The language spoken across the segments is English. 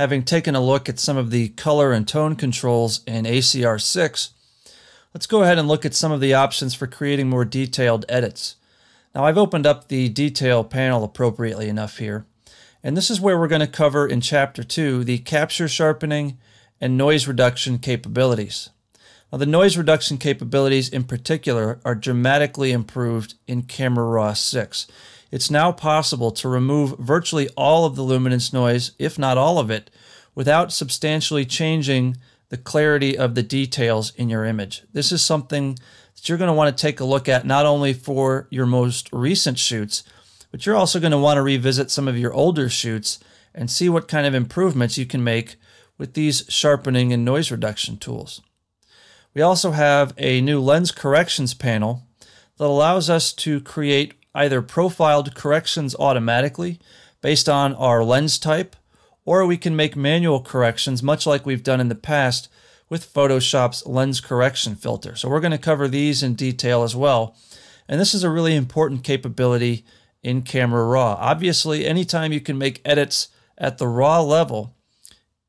Having taken a look at some of the color and tone controls in ACR 6, let's go ahead and look at some of the options for creating more detailed edits. Now I've opened up the detail panel appropriately enough here, and this is where we're going to cover in Chapter 2 the capture sharpening and noise reduction capabilities. Now the noise reduction capabilities in particular are dramatically improved in Camera Raw 6. It's now possible to remove virtually all of the luminance noise, if not all of it, without substantially changing the clarity of the details in your image. This is something that you're going to want to take a look at not only for your most recent shoots, but you're also going to want to revisit some of your older shoots and see what kind of improvements you can make with these sharpening and noise reduction tools. We also have a new lens corrections panel that allows us to create either profiled corrections automatically based on our lens type, or we can make manual corrections much like we've done in the past with Photoshop's lens correction filter. So we're going to cover these in detail as well. And this is a really important capability in Camera Raw. Obviously, anytime you can make edits at the raw level,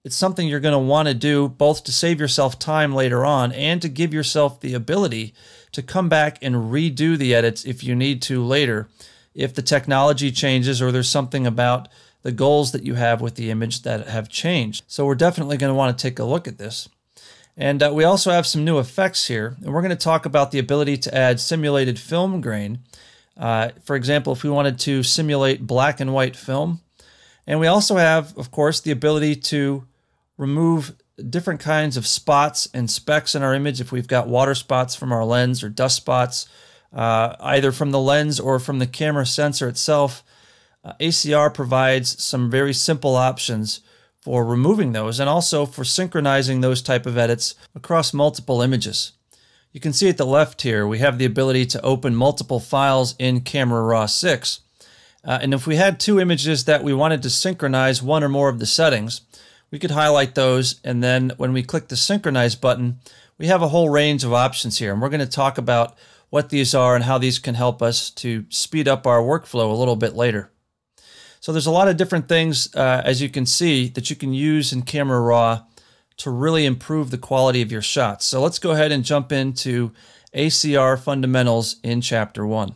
it's something you're going to want to do both to save yourself time later on and to give yourself the ability to come back and redo the edits if you need to later, if the technology changes or there's something about the goals that you have with the image that have changed. So we're definitely going to want to take a look at this. And we also have some new effects here, and we're going to talk about the ability to add simulated film grain. For example, if we wanted to simulate black and white film. And we also have, of course, the ability to remove different kinds of spots and specks in our image if we've got water spots from our lens or dust spots, either from the lens or from the camera sensor itself. ACR provides some very simple options for removing those and also for synchronizing those type of edits across multiple images. You can see at the left here we have the ability to open multiple files in Camera Raw 6. And if we had two images that we wanted to synchronize one or more of the settings, we could highlight those, and then when we click the synchronize button, we have a whole range of options here, and we're going to talk about what these are and how these can help us to speed up our workflow a little bit later. So there's a lot of different things, as you can see, that you can use in Camera Raw to really improve the quality of your shots. So let's go ahead and jump into ACR fundamentals in Chapter 1.